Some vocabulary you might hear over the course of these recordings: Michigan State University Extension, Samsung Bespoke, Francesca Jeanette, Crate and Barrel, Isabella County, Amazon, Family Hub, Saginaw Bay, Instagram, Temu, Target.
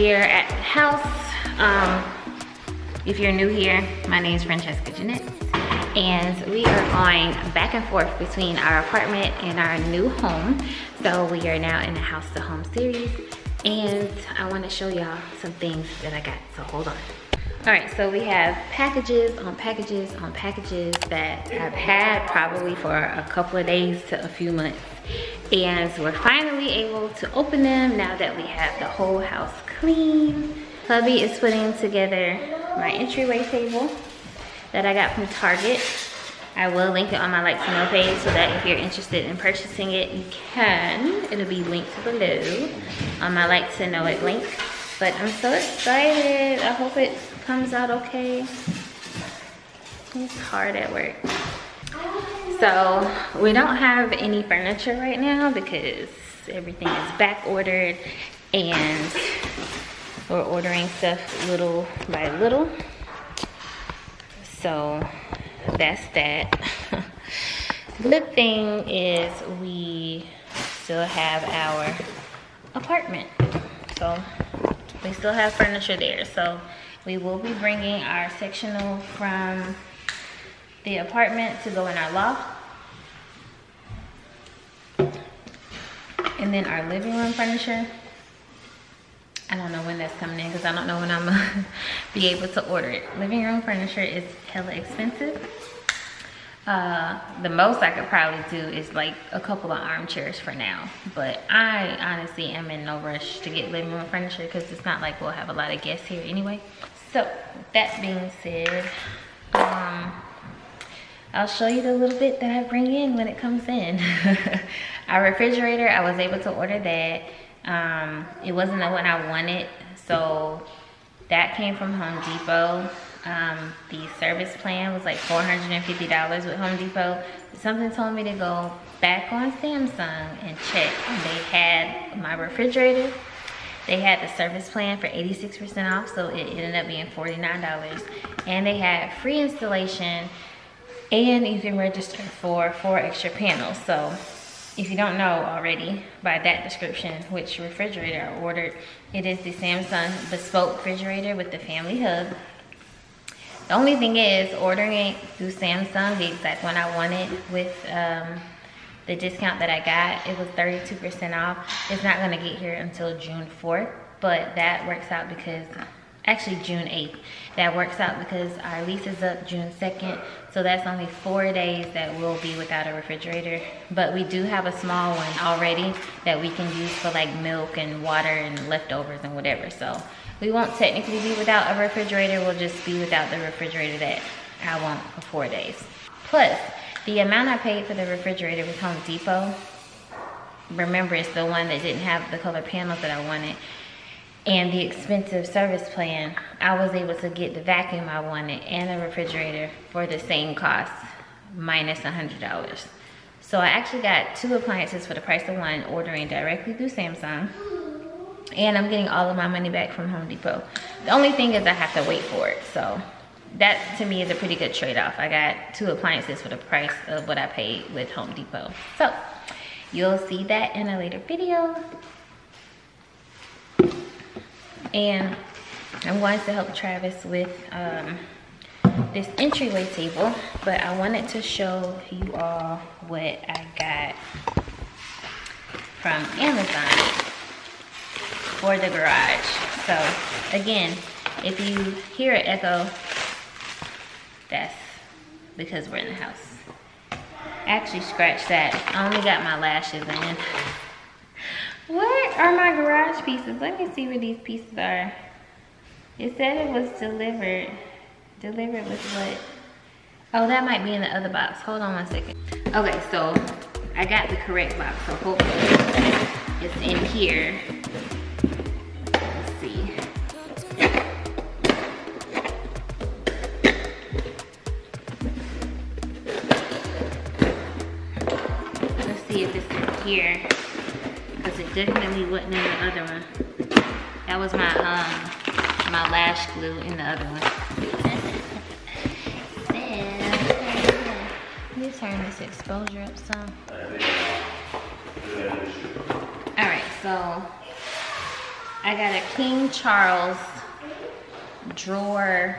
here at the house. If you're new here, my name is Francesca Jeanette, and we are going back and forth between our apartment and our new home. So we are now in the house to home series, and I want to show y'all some things that I got, so hold on. All right, so we have packages on packages on packages that I've had probably for a couple of days to a few months. And we're finally able to open them now that we have the whole house clean. Hubby is putting together my entryway table that I got from Target. I will link it on my Like to Know page so that if you're interested in purchasing it, you can. It'll be linked below on my Like to Know It link. But I'm so excited. I hope it comes out okay. It's hard at work. So we don't have any furniture right now because everything is back ordered and we're ordering stuff little by little. So that's that. Good thing is we still have our apartment. So we still have furniture there. So we will be bringing our sectional from the apartment to go in our loft. And then our living room furniture, I don't know when that's coming in because I don't know when I'm gonna be able to order it. Living room furniture is hella expensive. The most I could probably do is like a couple of armchairs for now, but I honestly am in no rush to get living room furniture because it's not like we'll have a lot of guests here anyway. So that being said, I'll show you the little bit that I bring in when it comes in. Our refrigerator, I was able to order that. It wasn't the one I wanted, so that came from Home Depot. The service plan was like $450 with Home Depot. Something told me to go back on Samsung and check. They had my refrigerator. They had the service plan for 86% off, so it ended up being $49. And they had free installation. And you can register for 4 extra panels. So if you don't know already by that description which refrigerator I ordered, it is the Samsung Bespoke refrigerator with the Family Hub. The only thing is, ordering it through Samsung, the exact one I wanted with the discount that I got, it was 32% off. It's not gonna get here until June 4th, but that works out because, actually June 8th. That works out because our lease is up June 2nd. So that's only 4 days that we'll be without a refrigerator. But we do have a small one already that we can use for like milk and water and leftovers and whatever. So we won't technically be without a refrigerator. We'll just be without the refrigerator that I want for 4 days. Plus, the amount I paid for the refrigerator with Home Depot, remember it's the one that didn't have the color panels that I wanted, and the expensive service plan, I was able to get the vacuum I wanted and the refrigerator for the same cost, minus $100. So I actually got 2 appliances for the price of one, ordering directly through Samsung. And I'm getting all of my money back from Home Depot. The only thing is I have to wait for it. So that to me is a pretty good trade-off. I got 2 appliances for the price of what I paid with Home Depot. So you'll see that in a later video. And I'm going to help Travis with this entryway table, but I wanted to show you all what I got from Amazon for the garage. So again, if you hear an echo, that's because we're in the house. Actually, scratch that. I only got my lashes in. What are my garage pieces? Let me see where these pieces are. It said it was delivered. Delivered with what? Oh, that might be in the other box. Hold on one second. Okay, so I got the correct box. So hopefully it's in here. Let's see. Let's see if it's in here. It definitely wasn't in the other one. That was my lash glue in the other one. Let me turn this exposure up some. Alright, so I got a King Charles drawer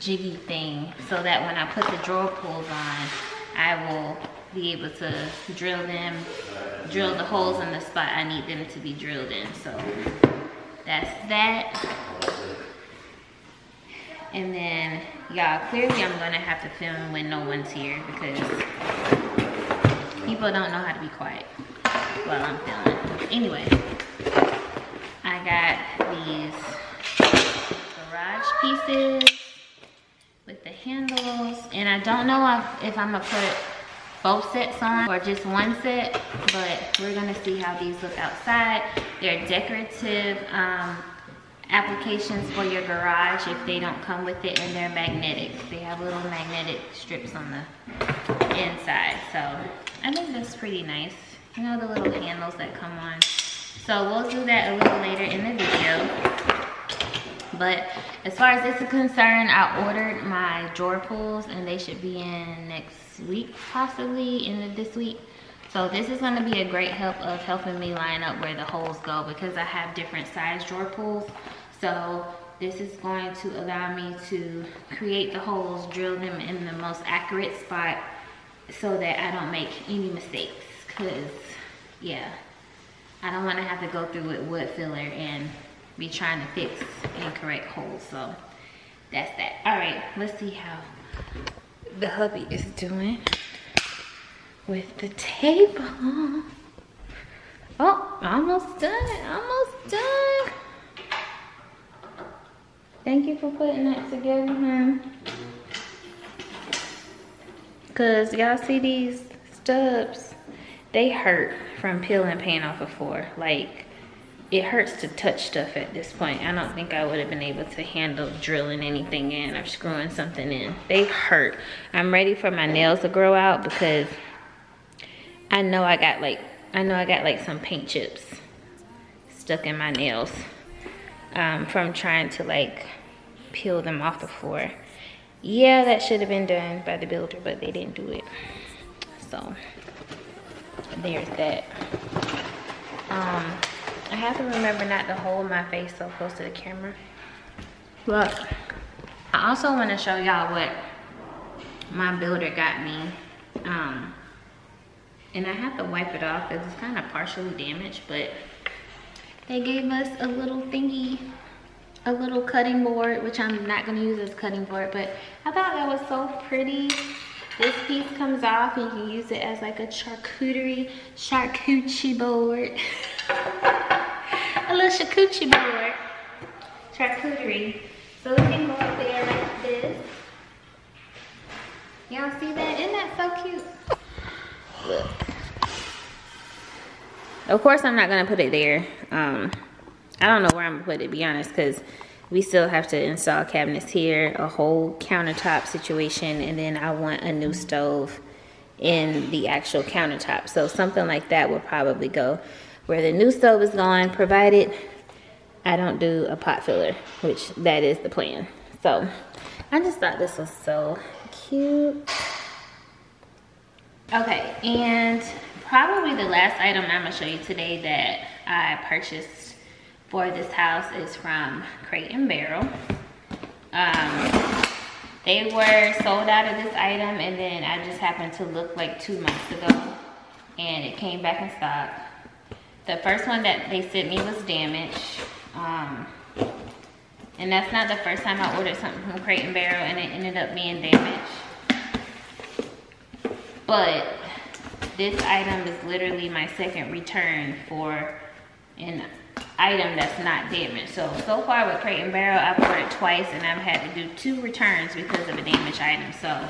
jiggy thing so that when I put the drawer pulls on, I will be able to drill the holes in the spot I need them to be drilled in. So that's that. And then y'all, clearly I'm gonna have to film when no one's here because people don't know how to be quiet while I'm filming. Anyway, I got these garage pieces with the handles, and I don't know if I'm gonna put both sets on or just one set, but we're gonna see how these look outside. They're decorative applications for your garage if they don't come with it, and they're magnetic. They have little magnetic strips on the inside, so I think that's pretty nice. You know, the little handles that come on. So we'll do that a little later in the video. But as far as this is concerned, I ordered my drawer pulls and they should be in next week, possibly end of this week. So this is gonna be a great help of helping me line up where the holes go because I have different size drawer pulls. So this is going to allow me to create the holes, drill them in the most accurate spot so that I don't make any mistakes. Cause yeah, I don't wanna have to go through with wood filler and be trying to fix incorrect holes. So that's that. All right, let's see how the hubby is doing with the table. Oh, almost done, almost done. Thank you for putting that together, man. Cause y'all see these stubs, they hurt from peeling paint off a floor. Like, it hurts to touch stuff at this point. I don't think I would have been able to handle drilling anything in or screwing something in. They hurt. I'm ready for my nails to grow out because I know I got like some paint chips stuck in my nails from trying to like peel them off the floor. Yeah, that should have been done by the builder, but they didn't do it. So there's that. I have to remember not to hold my face so close to the camera. Look, I also want to show y'all what my builder got me. And I have to wipe it off because it's kind of partially damaged, but they gave us a little thingy, a little cutting board, which I'm not gonna use as cutting board, but I thought that was so pretty. This piece comes off and you can use it as like a charcuterie board. A little charcuterie board. Charcuterie. So it can go up there like this. Y'all see that? Isn't that so cute? Look. Of course I'm not gonna put it there. I don't know where I'm gonna put it, to be honest, because we still have to install cabinets here, a whole countertop situation, and then I want a new stove in the actual countertop. So something like that will probably go where the new stove is going, provided I don't do a pot filler, which that is the plan. So I just thought this was so cute. Okay, and probably the last item I'm gonna show you today that I purchased for this house is from Crate and Barrel. They were sold out of this item, and then I just happened to look like 2 months ago and it came back in stock. The first one that they sent me was damaged. And that's not the first time I ordered something from Crate and Barrel and it ended up being damaged. But this item is literally my second return for an item that's not damaged. So far with Crate and Barrel, I've ordered twice and I've had to do 2 returns because of a damaged item. So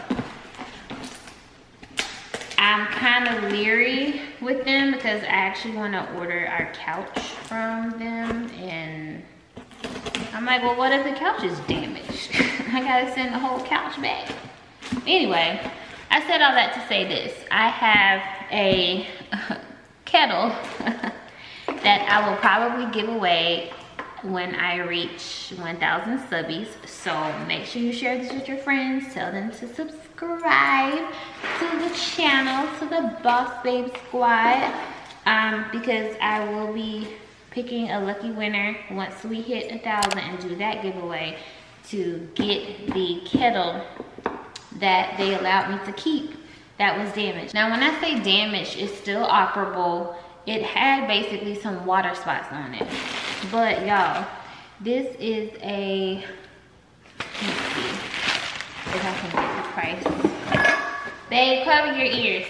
I'm kind of leery with them because I actually want to order our couch from them. And I'm like, well, what if the couch is damaged? I gotta send the whole couch back. Anyway, I said all that to say this. I have a kettle that I will probably give away when I reach 1,000 subbies. So make sure you share this with your friends. Tell them to subscribe to the channel, to the Boss Babe Squad, because I will be picking a lucky winner once we hit 1,000 and do that giveaway to get the kettle that they allowed me to keep that was damaged. Now when I say damaged, it's still operable. It had basically some water spots on it. But y'all, this is a, let me see if I can get the price. Babe, cover your ears.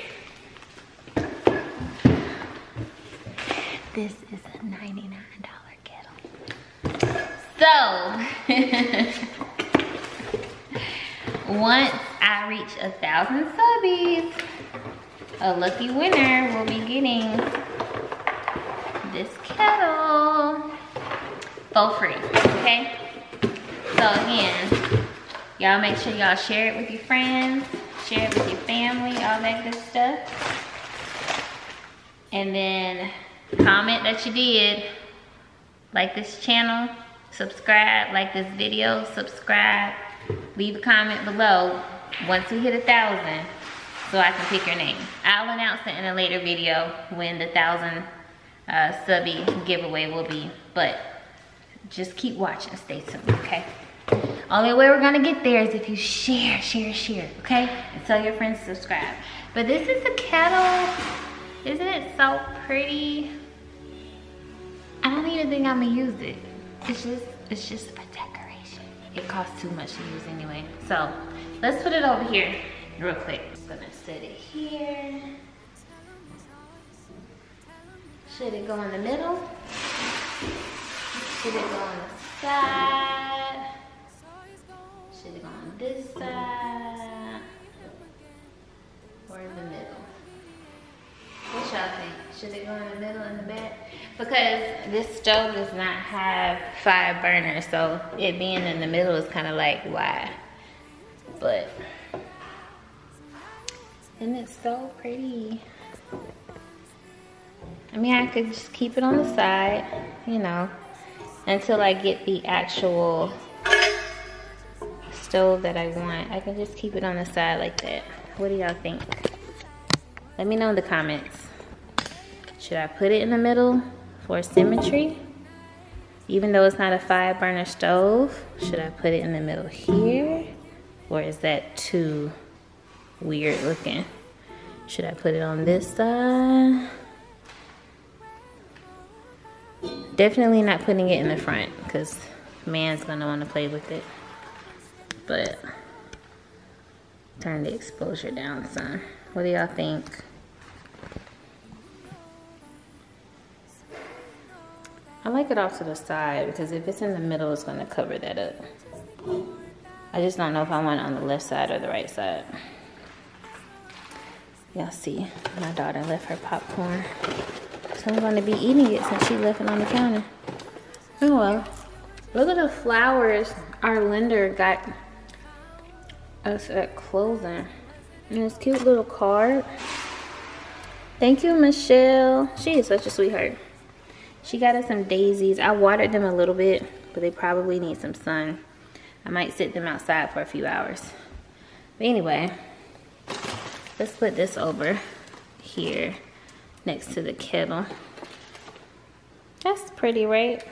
This is a $99 kettle. So, once I reach 1,000 subbies, a lucky winner will be getting this kettle for free, okay? So again, y'all make sure y'all share it with your friends, share it with your family, all that good stuff. And then comment that you did, like this channel, subscribe, like this video, subscribe, leave a comment below once we hit 1,000 so I can pick your name. I'll announce it in a later video when the 1,000 subby giveaway will be, but just keep watching, stay tuned, okay? Only way we're gonna get there is if you share, share, share, okay? And tell your friends to subscribe. But this is a kettle. Isn't it so pretty? I don't even think I'm gonna use it. It's just for decoration. It costs too much to use anyway. So let's put it over here real quick. Just gonna set it here. Should it go in the middle? Should it go on the side? Should it go on this side? Or in the middle? What y'all think? Should it go in the middle, in the back? Because this stove does not have 5 burners, so it being in the middle is kind of like, why? But, and it's so pretty. I mean, I could just keep it on the side, you know, until I get the actual stove that I want. I can just keep it on the side like that. What do y'all think? Let me know in the comments. Should I put it in the middle for symmetry? Even though it's not a 5 burner stove, should I put it in the middle here? Or is that too weird looking? Should I put it on this side? Definitely not putting it in the front because man's gonna wanna play with it. But turn the exposure down some. What do y'all think? I like it off to the side because if it's in the middle, it's gonna cover that up. I just don't know if I want it on the left side or the right side. Y'all see, my daughter left her popcorn. So I'm gonna be eating it since she left it on the counter. Oh well, look at the flowers our lender got us at closing. And this cute little card. Thank you, Michelle. She is such a sweetheart. She got us some daisies. I watered them a little bit, but they probably need some sun. I might sit them outside for a few hours. But anyway, let's put this over here next to the kettle. That's pretty, right?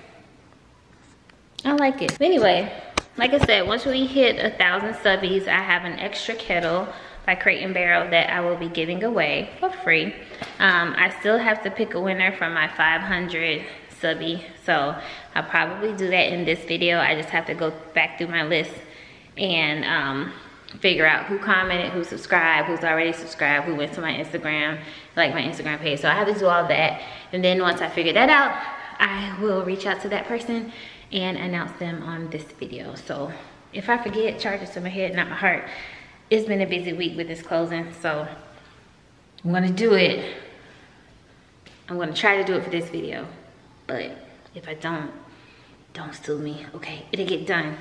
I like it. But anyway, like I said, once we hit 1,000 subbies, I have an extra kettle by Crate and Barrel that I will be giving away for free. I still have to pick a winner from my 500 subby, so I'll probably do that in this video. I just have to go back through my list and figure out who commented, who subscribed, who's already subscribed, who went to my Instagram, like my Instagram page. So I have to do all that, and then once I figure that out, I will reach out to that person and announce them on this video. So if I forget, charge it to my head, not my heart. It's been a busy week with this closing, so I'm gonna do it. I'm gonna try to do it for this video, but if I don't sue me, okay? It'll get done.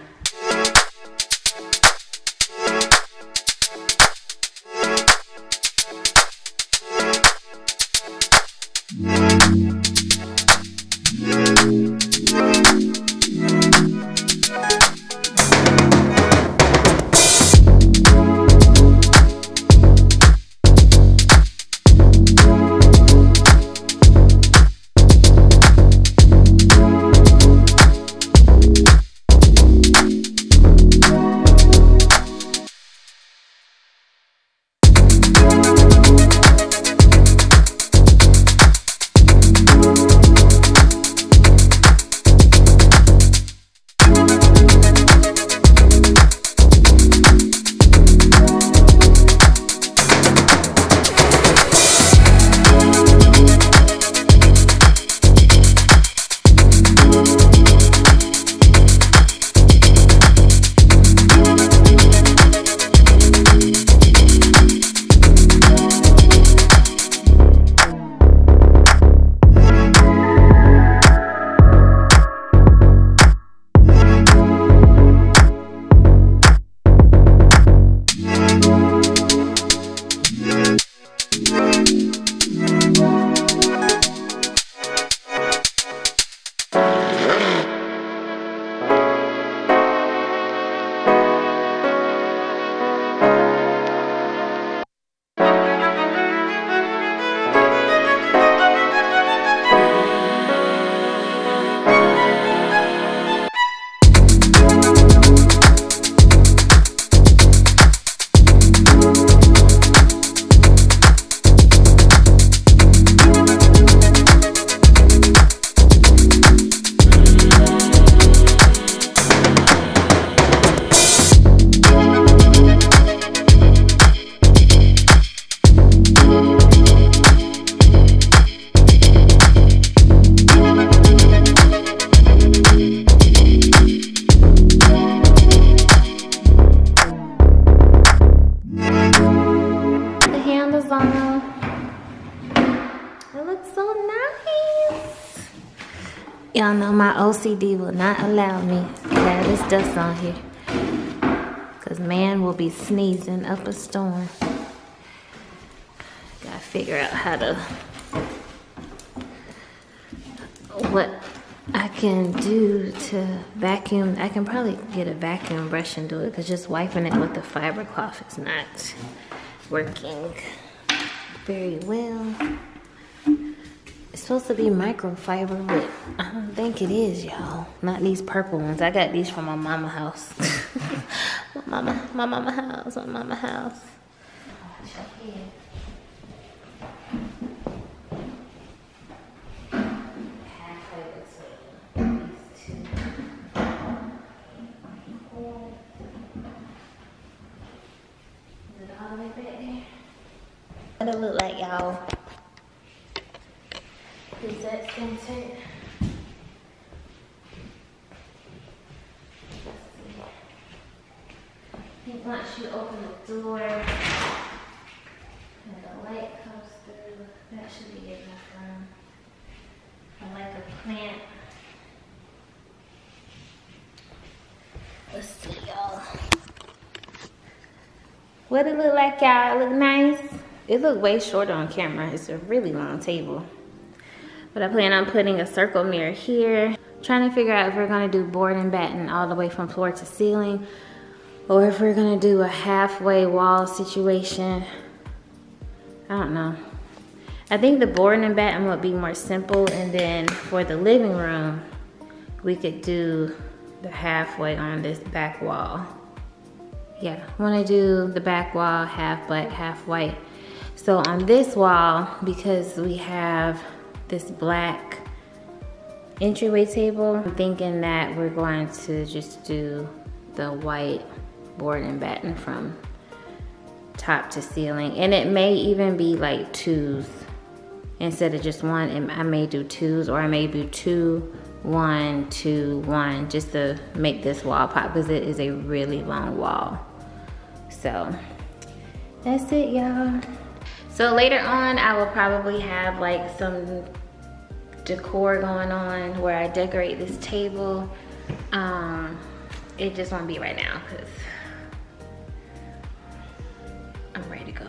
y'all know my OCD will not allow me to have this dust on here, because man will be sneezing up a storm. Gotta figure out how to, what I can do to vacuum. I can probably get a vacuum brush and do it, because just wiping it with the fiber cloth is not working very well. It's supposed to be microfiber, but I don't think it is, y'all. Not these purple ones. I got these from my mama house. my mama house. Watch your head. What it look like, y'all? Is that scented? I think once you open the door and the light comes through, that should be enough room. I like a plant. Let's see, y'all. What it look like, y'all? Look nice? It looked way shorter on camera. It's a really long table. But I plan on putting a circle mirror here. Trying to figure out if we're gonna do board and batten all the way from floor to ceiling, or if we're gonna do a halfway wall situation. I don't know. I think the board and batten would be more simple, and then for the living room, we could do the halfway on this back wall. Yeah, I wanna do the back wall, half black, half white. So on this wall, because we have this black entryway table, I'm thinking that we're going to just do the white board and batten from top to ceiling. And it may even be like twos instead of just one. And I may do twos, or I may do 2, 1, 2, 1, just to make this wall pop, because it is a really long wall. So that's it, y'all. So later on, I will probably have like some decor going on where I decorate this table. It just won't be right now because I'm ready to go.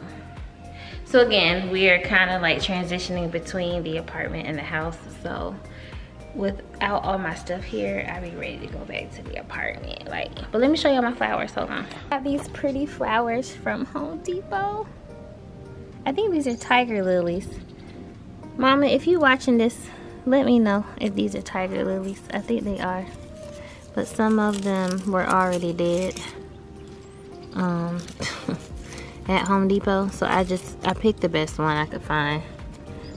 So again, we are kind of like transitioning between the apartment and the house. So without all my stuff here, I'll be ready to go back to the apartment. But let me show you my flowers, hold on. I got these pretty flowers from Home Depot. I think these are tiger lilies. Mama, if you're watching this, let me know if these are tiger lilies. I think they are, but some of them were already dead at Home Depot. So I picked the best one I could find,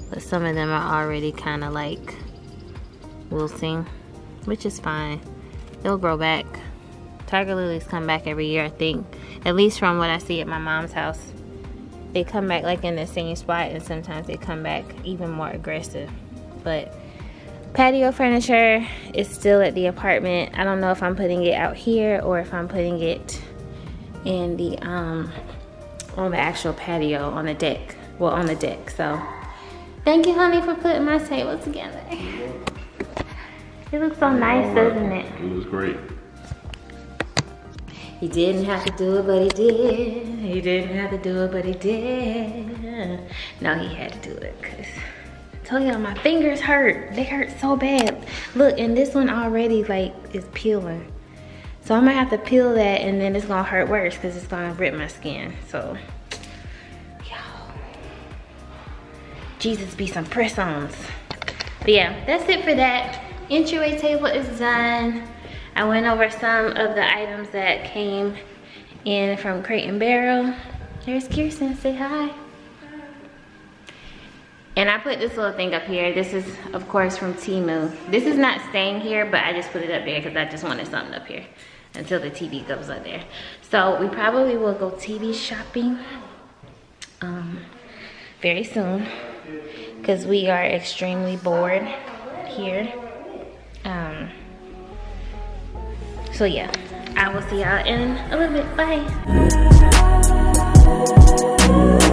but some of them are already kind of like wilting, which is fine. They'll grow back. Tiger lilies come back every year, I think, at least from what I see at my mom's house. They come back like in the same spot, and sometimes they come back even more aggressive. But patio furniture is still at the apartment. I don't know if I'm putting it out here or if I'm putting it in the on the actual patio on the deck. Well, on the deck. So thank you, honey, for putting my table together. It looks so nice, doesn't it? It was great. He didn't have to do it, but he did. He didn't have to do it, but he did. No, he had to do it, because I told y'all my fingers hurt. They hurt so bad. Look, and this one already like is peeling. So I'm gonna have to peel that, and then it's gonna hurt worse because it's gonna rip my skin. So, y'all, Jesus be some press-ons. But yeah, that's it for that. Entryway table is done. I went over some of the items that came in from Crate and Barrel. There's Kirsten, say hi. And I put this little thing up here. This is, of course, from Temu. This is not staying here, but I just put it up there because I just wanted something up here until the TV goes up there. So we probably will go TV shopping very soon, because we are extremely bored here. So yeah, I will see y'all in a little bit. Bye.